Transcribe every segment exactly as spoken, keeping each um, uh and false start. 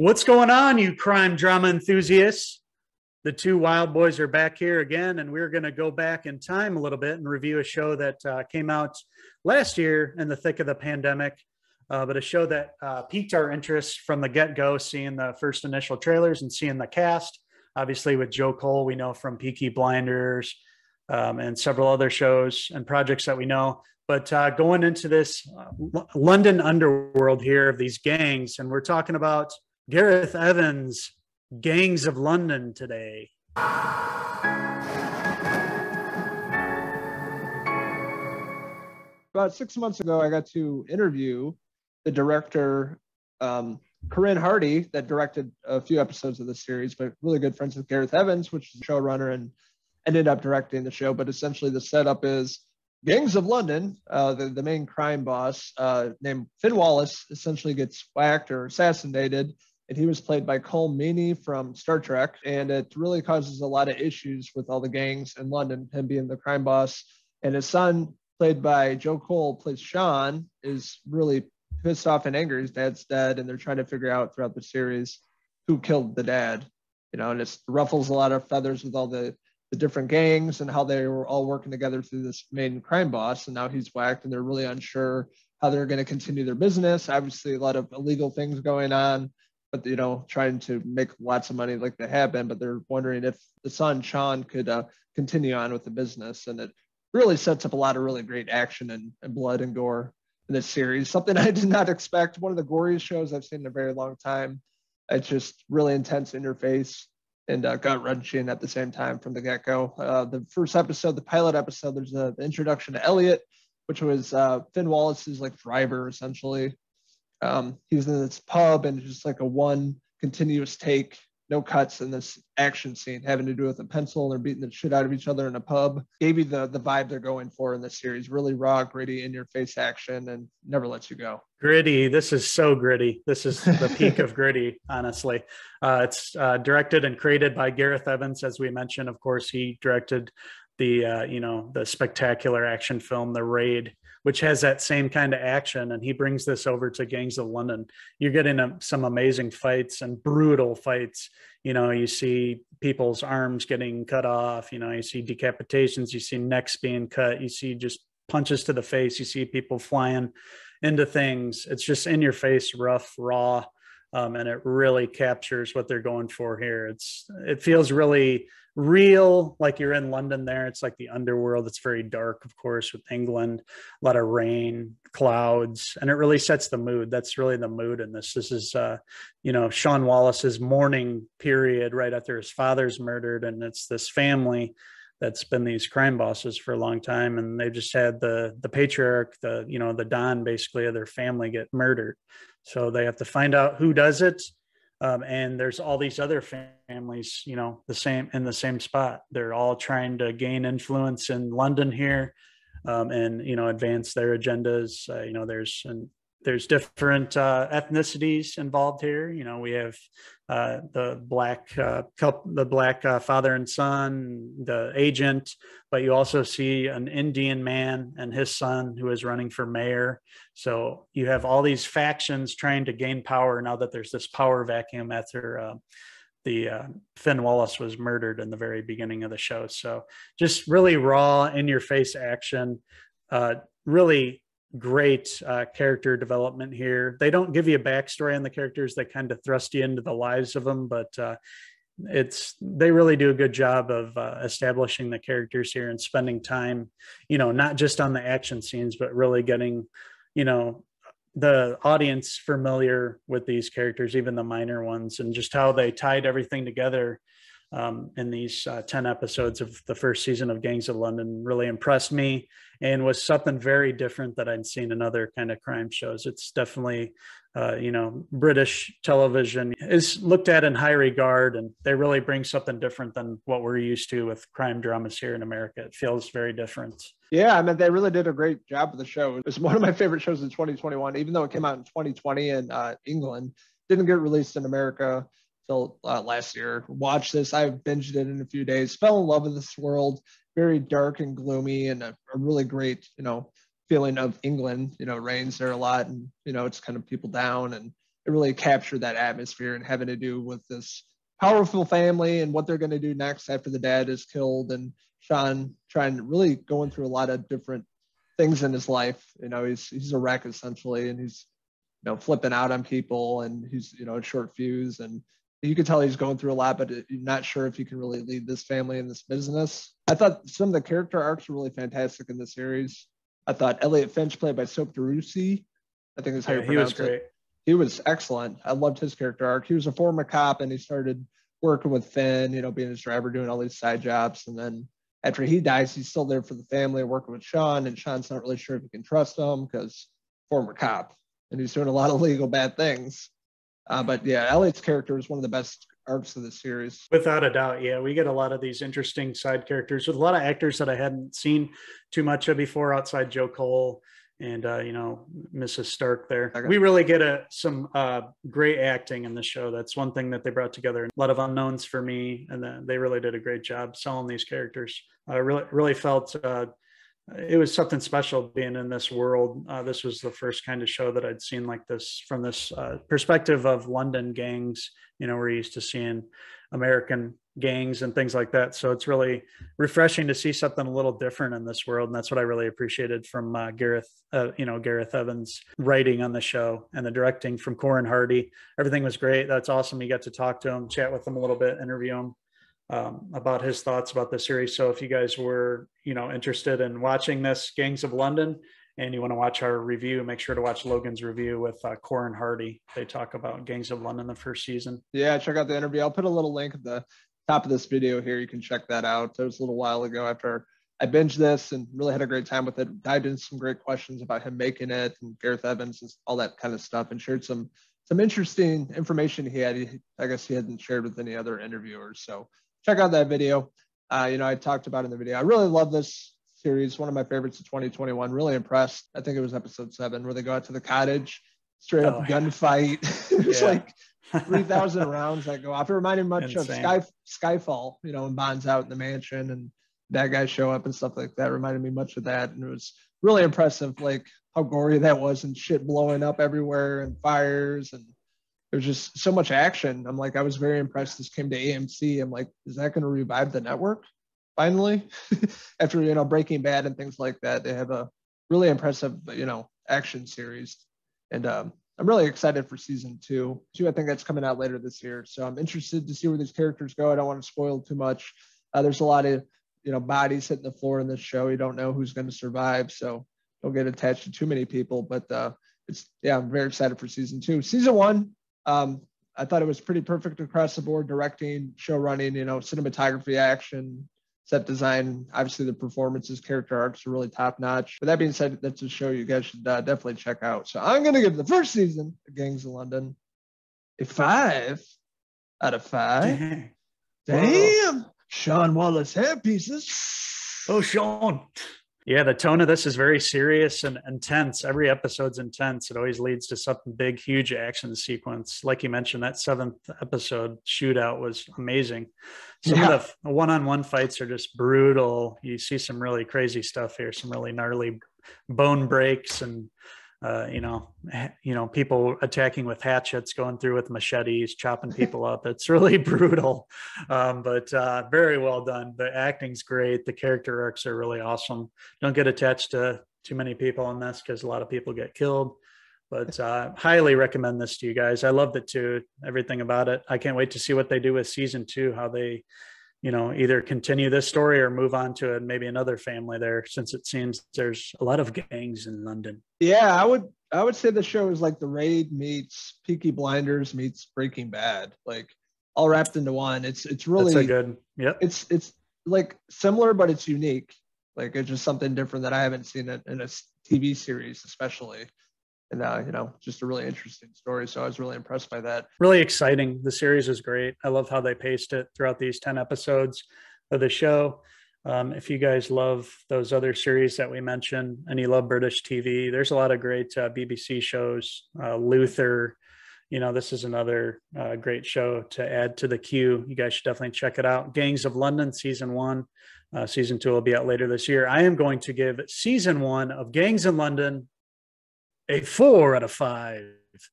What's going on, you crime drama enthusiasts? The two wild boys are back here again, and we're going to go back in time a little bit and review a show that uh, came out last year in the thick of the pandemic, uh, but a show that uh, piqued our interest from the get-go, seeing the first initial trailers and seeing the cast. Obviously, with Joe Cole, we know from Peaky Blinders um, and several other shows and projects that we know. But uh, going into this uh, London underworld here of these gangs, and we're talking about Gareth Evans, Gangs of London today. About six months ago, I got to interview the director, um, Corin Hardy, that directed a few episodes of the series, but really good friends with Gareth Evans, which is the showrunner and ended up directing the show. But essentially the setup is Gangs of London, uh, the, the main crime boss uh, named Finn Wallace essentially gets whacked or assassinated. And he was played by Cole Meaney from Star Trek. And it really causes a lot of issues with all the gangs in London, him being the crime boss. And his son, played by Joe Cole, plays Sean, is really pissed off and angry. His dad's dead. And they're trying to figure out throughout the series who killed the dad. You know, and it ruffles a lot of feathers with all the, the different gangs and how they were all working together through this main crime boss. And now he's whacked and they're really unsure how they're going to continue their business. Obviously, a lot of illegal things going on. But, you know, trying to make lots of money like they have been, but they're wondering if the son, Sean, could uh, continue on with the business. And it really sets up a lot of really great action and, and blood and gore in this series. Something I did not expect. One of the goriest shows I've seen in a very long time. It's just really intense in your face and uh, gut-wrenching at the same time from the get-go. Uh, the first episode, the pilot episode, there's a, the introduction to Elliot, which was uh, Finn Wallace's like driver, essentially. Um, he's in this pub and just like a one continuous take, no cuts in this action scene having to do with a pencil, and they're beating the shit out of each other in a pub. Gave you the, the vibe they're going for in this series. Really raw, gritty, in your face action, and never lets you go. Gritty. This is so gritty. This is the peak of gritty, honestly. Uh, it's uh, directed and created by Gareth Evans, as we mentioned. Of course, he directed the, uh, you know, the spectacular action film, The Raid, which has that same kind of action. And he brings this over to Gangs of London. You're getting a, some amazing fights and brutal fights. You know, you see people's arms getting cut off. You know, you see decapitations, you see necks being cut, you see just punches to the face. You see people flying into things. It's just in your face, rough, raw. Um, and it really captures what they're going for here. It's, it feels really real, like you're in London there. It's like the underworld. It's very dark, of course, with England, a lot of rain, clouds, and it really sets the mood. That's really the mood in this. This is, uh, you know, Sean Wallace's mourning period right after his father's murdered, and it's this family that's been these crime bosses for a long time, and they've just had the the patriarch, the you know, the Don basically of their family get murdered, so they have to find out who does it. Um, and there's all these other families, you know, the same in the same spot. They're all trying to gain influence in London here, um, and, you know, advance their agendas. Uh, you know, there's and there's different uh, ethnicities involved here. You know, we have uh, the black uh, couple, the black uh, father and son, the agent, but you also see an Indian man and his son who is running for mayor. So you have all these factions trying to gain power now that there's this power vacuum after uh, the uh, Finn Wallace was murdered in the very beginning of the show. So just really raw, in your face action, uh, really great uh, character development here. They don't give you a backstory on the characters. They kind of thrust you into the lives of them, but uh, it's, they really do a good job of uh, establishing the characters here and spending time, you know, not just on the action scenes, but really getting, you know, the audience familiar with these characters, even the minor ones, and just how they tied everything together um, in these uh, ten episodes of the first season of Gangs of London. Really impressed me and was something very different that I'd seen in other kind of crime shows. It's definitely, uh, you know, British television is looked at in high regard, and they really bring something different than what we're used to with crime dramas here in America. It feels very different. Yeah, I mean, they really did a great job with the show. It was one of my favorite shows in twenty twenty-one, even though it came out in twenty twenty in uh, England. Didn't get released in America till uh, last year. Watched this. I binged it in a few days. Fell in love with this world. Very dark and gloomy, and a, a really great, you know, feeling of England. You know, rains there a lot, and, you know, it's kind of people down, and it really captured that atmosphere and having to do with this powerful family and what they're going to do next after the dad is killed, and Sean trying to really going through a lot of different things in his life. You know, he's he's a wreck essentially, and he's, you know, flipping out on people, and he's, you know, short fuse, and you could tell he's going through a lot, but you're not sure if he can really lead this family in this business. I thought some of the character arcs were really fantastic in the series. I thought Elliot Finch, played by Soap DeRusi, I think is how yeah, you pronounce it. He was great. He was excellent. I loved his character arc. He was a former cop, and he started working with Finn, you know, being his driver, doing all these side jobs. And then after he dies, he's still there for the family, working with Sean, and Sean's not really sure if he can trust him because former cop, and he's doing a lot of legal bad things. Uh, but yeah, Elliot's character is one of the best arcs of the series. Without a doubt, yeah. We get a lot of these interesting side characters with a lot of actors that I hadn't seen too much of before outside Joe Cole and, uh, you know, Missus Stark there. Okay. We really get a, some uh, great acting in the show. That's one thing that they brought together. A lot of unknowns for me, and the, they really did a great job selling these characters. I really, really felt uh, it was something special being in this world. Uh, this was the first kind of show that I'd seen like this from this uh, perspective of London gangs. You know, we're used to seeing American gangs and things like that. So it's really refreshing to see something a little different in this world. And that's what I really appreciated from uh, Gareth, uh, you know, Gareth Evans writing on the show, and the directing from Corin Hardy. Everything was great. That's awesome. You got to talk to him, chat with him a little bit, interview him um, about his thoughts about the series. So if you guys were, you know, interested in watching this Gangs of London, and you want to watch our review, make sure to watch Logan's review with uh, Corin Hardy. They talk about Gangs of London the first season. Yeah, check out the interview. I'll put a little link at the top of this video here. You can check that out. It was a little while ago after I binged this and really had a great time with it. Dived into some great questions about him making it and Gareth Evans and all that kind of stuff, and shared some some interesting information he had. He, I guess he hadn't shared with any other interviewers. So check out that video. Uh, you know, I talked about in the video, I really love this series, one of my favorites of twenty twenty-one. Really impressed. I think it was episode seven where they go out to the cottage, straight oh, up gunfight. Yeah. It's yeah. like three thousand rounds that go off. It reminded me much Insane. of Sky, Skyfall, you know, and Bond's out in the mansion and that guy show up and stuff like that. It reminded me much of that. And it was really impressive, like how gory that was, and shit blowing up everywhere and fires, and there was just so much action. I'm like, I was very impressed. This came to A M C. I'm like, is that going to revive the network? Finally, after, you know, Breaking Bad and things like that, they have a really impressive, you know, action series. And um, I'm really excited for season two. Two, I think that's coming out later this year. So I'm interested to see where these characters go. I don't want to spoil too much. Uh, there's a lot of, you know, bodies hitting the floor in this show. You don't know who's going to survive, so don't get attached to too many people. But uh, it's, yeah, I'm very excited for season two. Season one, um, I thought it was pretty perfect across the board: directing, show running, you know, cinematography, action, set design. Obviously the performances, character arcs are really top notch. But that being said, that's a show you guys should uh, definitely check out. So I'm going to give the first season of Gangs of London a five out of five. Damn. Damn. Sean Wallace hair pieces. Oh, Sean. Yeah, the tone of this is very serious and intense. Every episode's intense. It always leads to something big, huge action sequence. Like you mentioned, that seventh episode shootout was amazing. Some yeah. of the one-on-one fights are just brutal. You see some really crazy stuff here, some really gnarly bone breaks, and uh, you know, you know, people attacking with hatchets, going through with machetes, chopping people up. It's really brutal, um, but uh, very well done. The acting's great. The character arcs are really awesome. Don't get attached to too many people in this because a lot of people get killed. But uh, highly recommend this to you guys. I loved it too. Everything about it. I can't wait to see what they do with season two. How they, you know, either continue this story or move on to maybe another family there, since it seems there's a lot of gangs in London. Yeah, I would I would say the show is like The Raid meets Peaky Blinders meets Breaking Bad, like all wrapped into one. It's it's really That's a good. Yeah, it's it's like similar, but it's unique. Like it's just something different that I haven't seen it in a T V series, especially. And, uh, you know, just a really interesting story. So I was really impressed by that. Really exciting. The series is great. I love how they paced it throughout these ten episodes of the show. Um, if you guys love those other series that we mentioned and you love British T V, there's a lot of great uh, B B C shows. Uh, Luther, you know, this is another uh, great show to add to the queue. You guys should definitely check it out. Gangs of London, season one. Uh, season two will be out later this year. I am going to give season one of Gangs of London a four out of five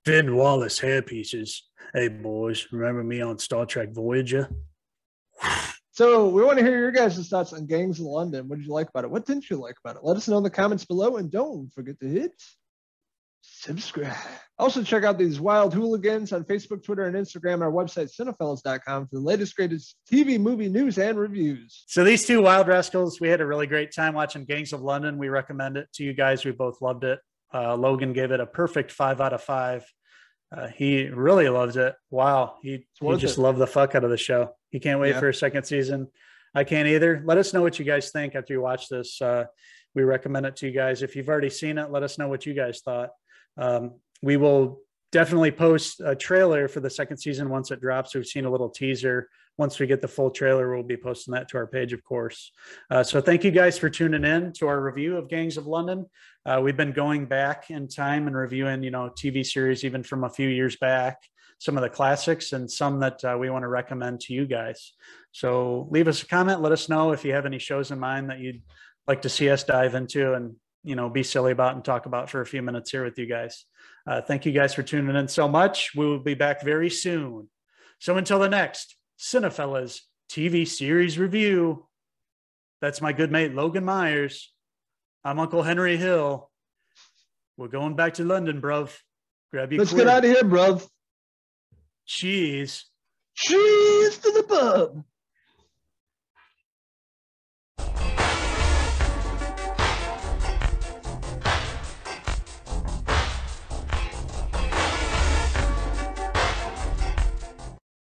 Finn Wallace hairpieces. Hey, boys, remember me on Star Trek Voyager? So we want to hear your guys' thoughts on Gangs of London. What did you like about it? What didn't you like about it? Let us know in the comments below, and don't forget to hit subscribe. Also, check out these wild hooligans on Facebook, Twitter, and Instagram. Our website, cinefellas dot com, for the latest, greatest T V, movie news, and reviews. So these two wild rascals, we had a really great time watching Gangs of London. We recommend it to you guys. We both loved it. Uh, Logan gave it a perfect five out of five. Uh, he really loves it. Wow. He, he just it. loved the fuck out of the show. He can't wait yeah. for a second season. I can't either. Let us know what you guys think after you watch this. Uh, we recommend it to you guys. If you've already seen it, let us know what you guys thought. Um, we will definitely post a trailer for the second season once it drops. We've seen a little teaser. Once we get the full trailer, we'll be posting that to our page, of course. Uh, so thank you guys for tuning in to our review of Gangs of London. Uh, we've been going back in time and reviewing, you know, T V series, even from a few years back, some of the classics and some that uh, we want to recommend to you guys. So leave us a comment. Let us know if you have any shows in mind that you'd like to see us dive into and, you know, be silly about and talk about for a few minutes here with you guys. Uh, thank you guys for tuning in so much. We will be back very soon. So until the next Cinefellas T V series review, that's my good mate, Logan Myers. I'm Uncle Henry Hill. We're going back to London, bruv. Grab your Let's quid. Get out of here, bruv. Cheese. Cheese to the pub.